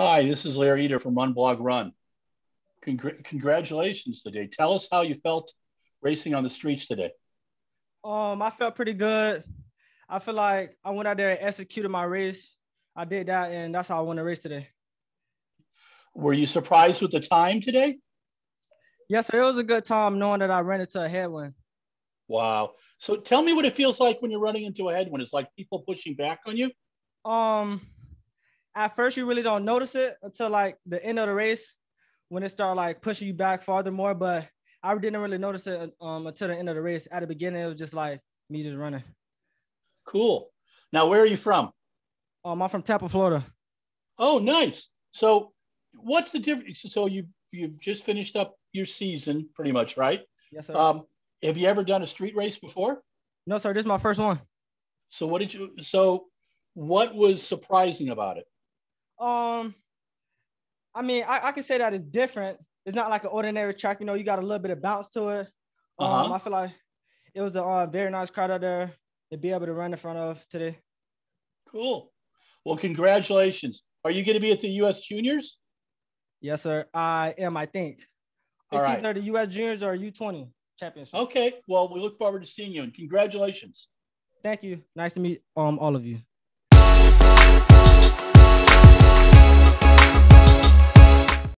Hi, this is Larry Eder from Run, Blog, Run. Congratulations today. Tell us how you felt racing on the streets today. I felt pretty good. I feel like I went out there and executed my race. I did that, and that's how I won the race today. Were you surprised with the time today? Yes, sir. It was a good time knowing that I ran into a headwind. Wow. So tell me what it feels like when you're running into a headwind. It's like people pushing back on you? At first, you really don't notice it until like the end of the race when it starts like pushing you back farther more. But I didn't really notice it until the end of the race. At the beginning, it was just like me just running. Cool. Now, where are you from? I'm from Tampa, Florida. Oh, nice. So what's the difference? So you've just finished up your season pretty much, right? Yes, sir. Have you ever done a street race before? No, sir. This is my first one. So what was surprising about it? I mean, I can say that it's different. It's not like an ordinary track. You know, you got a little bit of bounce to it. I feel like it was a very nice crowd out there to be able to run in front of today. Cool. Well, congratulations. Are you going to be at the U.S. Juniors? Yes, sir. I am, I think. All right. It's either the U.S. Juniors or U20 Championship. Okay. Well, we look forward to seeing you, and congratulations. Thank you. Nice to meet all of you.